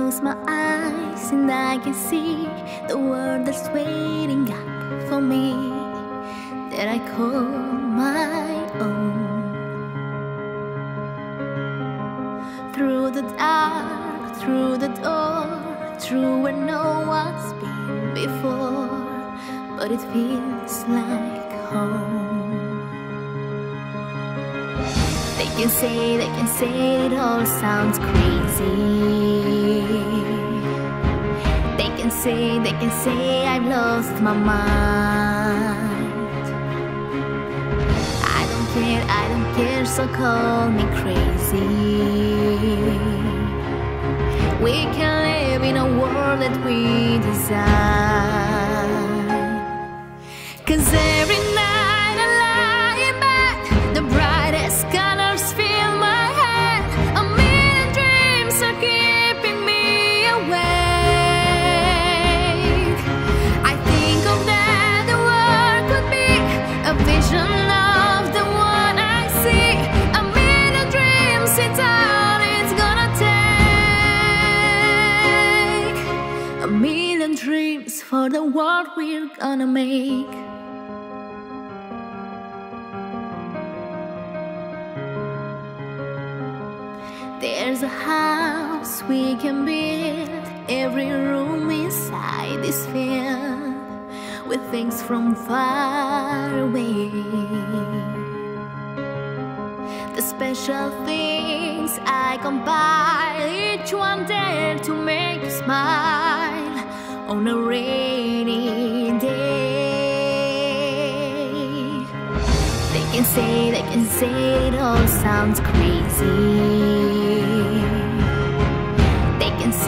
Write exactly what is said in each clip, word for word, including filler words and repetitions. close my eyes and I can see the world that's waiting up for me, that I call my own. Through the dark, through the door, through where no one's been before, but it feels like home. They can say, they can say it all sounds crazy. They can say, they can say I've lost my mind. I don't care, I don't care, so call me crazy. We can live in a world that we desire. 'Cause every night I lie in bed, the brightest colors fill my head. A million dreams are keeping me awake. I think of that the world could be a vision of the one I see. A million dreams, it's all it's gonna take. A million dreams for the world we're gonna make. There's a house we can build, every room inside is filled with things from far away. The special things I compile, each one there to make you smile on a rainy day. They can say, they can say it all sounds crazy.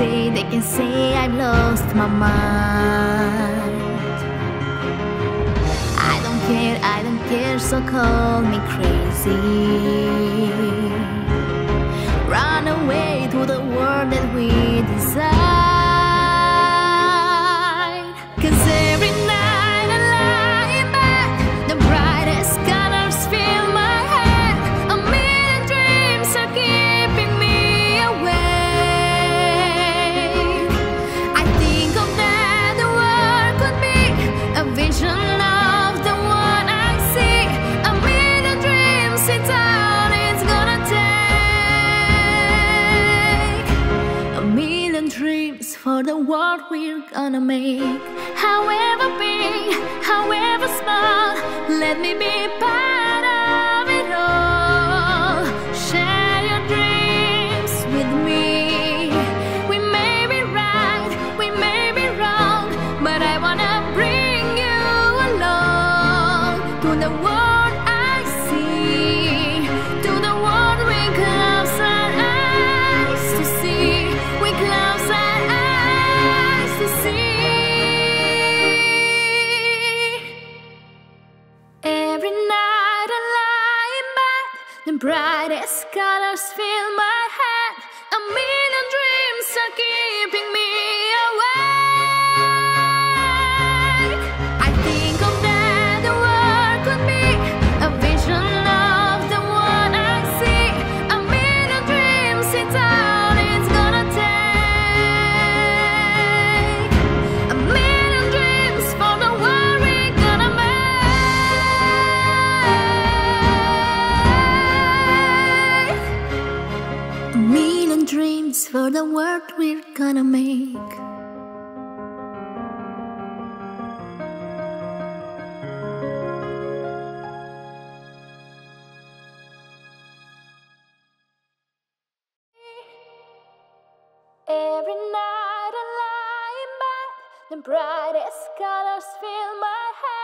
Say, they can say I've lost my mind. I don't care, I don't care, so call me crazy. Run away to the world that we desire. 'Cause every night I lie in bed, the brightest colors fill my head. A million dreams are keeping me away. For the world we're gonna make. However big, however small, let me be part of it all. Share your dreams with me. We may be right, we may be wrong, but I wanna bring you along to the world I see, to the world we close our eyes to see. We close our brightest colors fill my head. A million dreams are keeping me awake. I think of that the world could be a vision of the one I see. A million dreams, it's all it's gonna take. A million dreams for the world we're gonna make. Dreams for the world we're gonna make. Every night I lie in bed, the brightest colors fill my head.